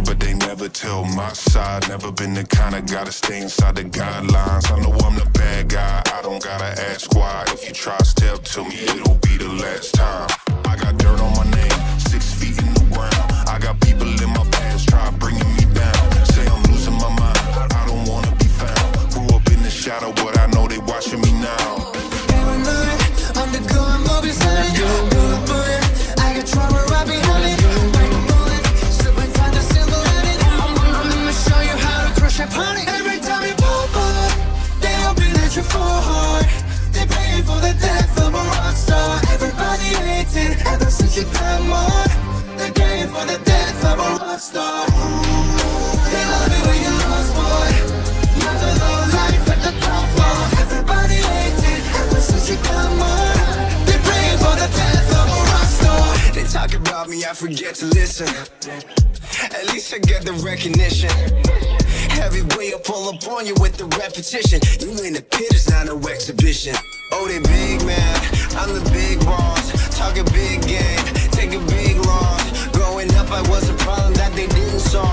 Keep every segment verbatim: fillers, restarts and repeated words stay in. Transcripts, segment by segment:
story, but they never tell my side. Never been the kind of guy to stay inside the guidelines. I know I'm the bad guy, I don't gotta ask why. If you try to step to me, it'll be the last time. I got dirt on my name, six feet in the ground. I got people in my past try bringing me down. Say I'm losing my mind, I don't wanna be found. Grew up in the shadow, but I know they watching me now. Paranoid, undergoing morbid silence. They're paying for the death of a rock star. They love it when you lost, boy. Another low life at the top floor. Everybody hates it ever since you come on. They're paying for the death of a rock star. They talk about me, I forget to listen. At least I get the recognition. Every way I pull up on you with the repetition. You in the pit, it's not no exhibition. Oh, they big man, I'm the big boss. Talk a big game, take a big loss. Growing up, I was a problem that they didn't solve.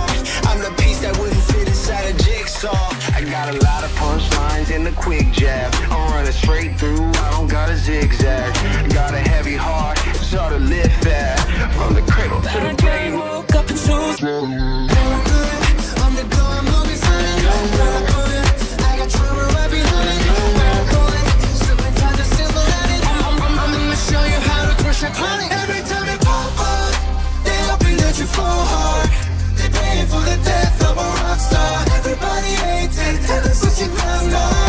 I'm the piece that wouldn't fit inside a jigsaw. I got a lot of punchlines and a quick jab. I'm running straight through, I don't got a zigzag. Got a heavy heart, it's hard to live fast. From the cradle to the grave, woke up and chose. I'm the going movies, I'm every time it pop up, they hoping that you fall hard. They paying for the death of a rock star. Everybody hates it, ever since you come on.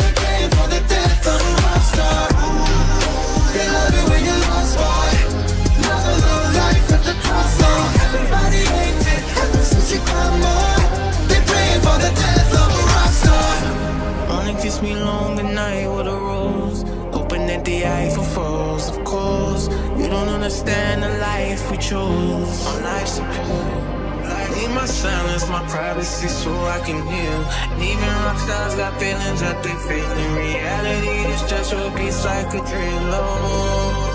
They're paying for the death of a rock star. They love it when you're lost, boy. Another low life at the top floor. Everybody hates it, ever since you come on. They're praying for the death of a rock star. Wanna kiss me long at night with a rose. Open at the Eiffel Falls, of course. You don't understand the life we chose. On life support, need my silence, my privacy, so I can heal. And even rock stars got feelings that they feel. In reality, this just would be like a dream.